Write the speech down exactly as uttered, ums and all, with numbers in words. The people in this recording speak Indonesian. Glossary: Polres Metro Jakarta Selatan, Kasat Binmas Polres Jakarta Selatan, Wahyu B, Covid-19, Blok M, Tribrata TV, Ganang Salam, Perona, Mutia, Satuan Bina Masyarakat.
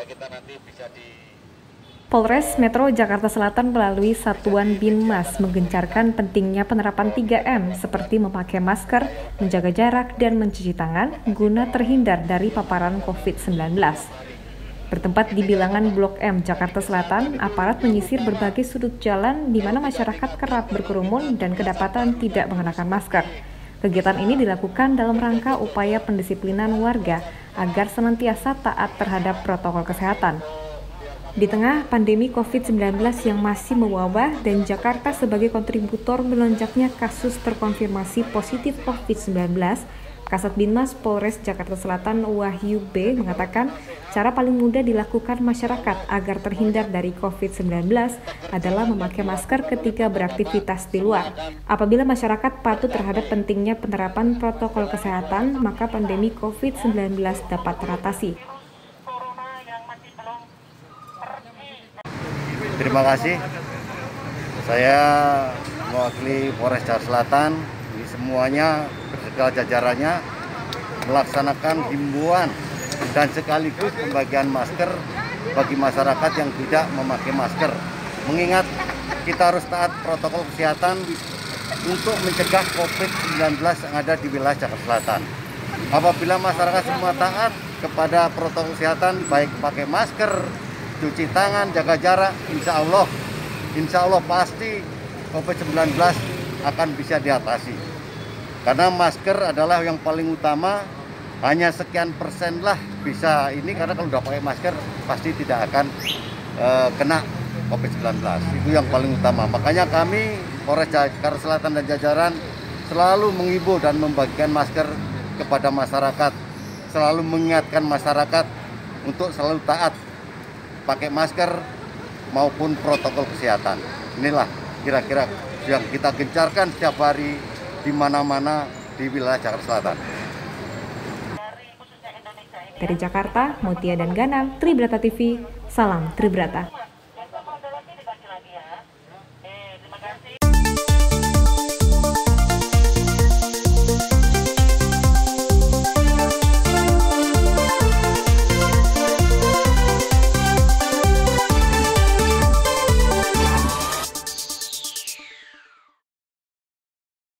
supaya kita nanti bisa di... Polres Metro Jakarta Selatan melalui Satuan Binmas menggencarkan pentingnya penerapan tiga M seperti memakai masker, menjaga jarak, dan mencuci tangan guna terhindar dari paparan COVID sembilan belas. Bertempat di bilangan Blok M, Jakarta Selatan, aparat menyisir berbagai sudut jalan di mana masyarakat kerap berkerumun dan kedapatan tidak mengenakan masker. Kegiatan ini dilakukan dalam rangka upaya pendisiplinan warga agar senantiasa taat terhadap protokol kesehatan. Di tengah pandemi COVID sembilan belas yang masih mewabah dan Jakarta sebagai kontributor melonjaknya kasus terkonfirmasi positif COVID sembilan belas, Kasat Binmas Polres Jakarta Selatan Wahyu B mengatakan cara paling mudah dilakukan masyarakat agar terhindar dari COVID sembilan belas adalah memakai masker ketika beraktivitas di luar. Apabila masyarakat patuh terhadap pentingnya penerapan protokol kesehatan, maka pandemi COVID sembilan belas dapat teratasi. Terima kasih. Saya mewakili Polres Jakarta Selatan, ini semuanya segala jajarannya melaksanakan himbauan dan sekaligus pembagian masker bagi masyarakat yang tidak memakai masker. Mengingat kita harus taat protokol kesehatan untuk mencegah COVID sembilan belas yang ada di wilayah Jakarta Selatan. Apabila masyarakat semua taat kepada protokol kesehatan, baik pakai masker, cuci tangan, jaga jarak, insya Allah, insya Allah pasti COVID sembilan belas akan bisa diatasi. Karena masker adalah yang paling utama, hanya sekian persen lah bisa ini, karena kalau udah pakai masker pasti tidak akan e, kena COVID sembilan belas. Itu yang paling utama. Makanya kami, Polres Jakarta Selatan dan jajaran selalu mengimbau dan membagikan masker kepada masyarakat, selalu mengingatkan masyarakat untuk selalu taat pakai masker maupun protokol kesehatan. Inilah kira-kira yang kita gencarkan setiap hari di mana-mana di wilayah Jakarta Selatan. Dari Jakarta, Mutia dan Ganang, Tribrata T V, salam Tribrata.